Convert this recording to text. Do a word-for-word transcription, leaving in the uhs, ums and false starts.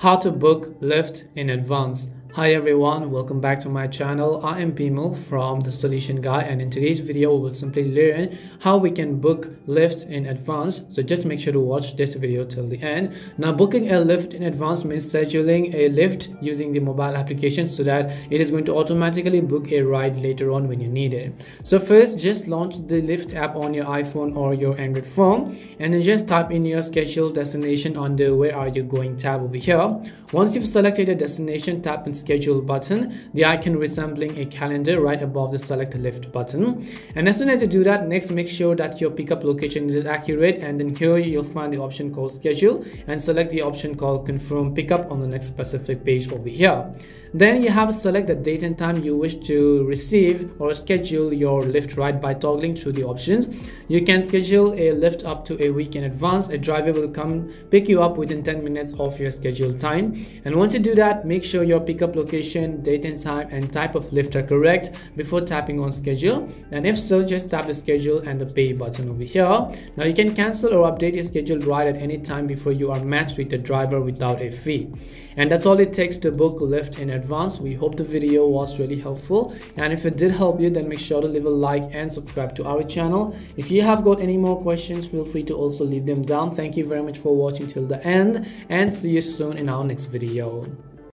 How to book Lyft in advance. Hi everyone, welcome back to my channel. I am Pimal from the Solution Guy, and in today's video we will simply learn how we can book Lyft in advance. So just make sure to watch this video till the end. Now, booking a Lyft in advance means scheduling a Lyft using the mobile application so that it is going to automatically book a ride later on when you need it. So first, just launch the Lyft app on your iPhone or your Android phone, and then just type in your scheduled destination under where are you going tab over here. Once you've selected a destination, tap and schedule button, the icon resembling a calendar right above the select Lyft button. And as soon as you do that, next make sure that your pickup location is accurate, and then here you'll find the option called schedule and select the option called confirm pickup on the next specific page over here. Then you have to select the date and time you wish to receive or schedule your Lyft ride by toggling through the options. You can schedule a Lyft up to a week in advance. A driver will come pick you up within ten minutes of your scheduled time. And once you do that, make sure your pickup location, date and time, and type of Lyft are correct before tapping on schedule, and if so, just tap the schedule and the pay button over here. Now you can cancel or update your scheduled ride at any time before you are matched with the driver without a fee. And that's all it takes to book Lyft in advance. We hope the video was really helpful, and if it did help you, then make sure to leave a like and subscribe to our channel. If you have got any more questions, feel free to also leave them down. Thank you very much for watching till the end, and see you soon in our next video.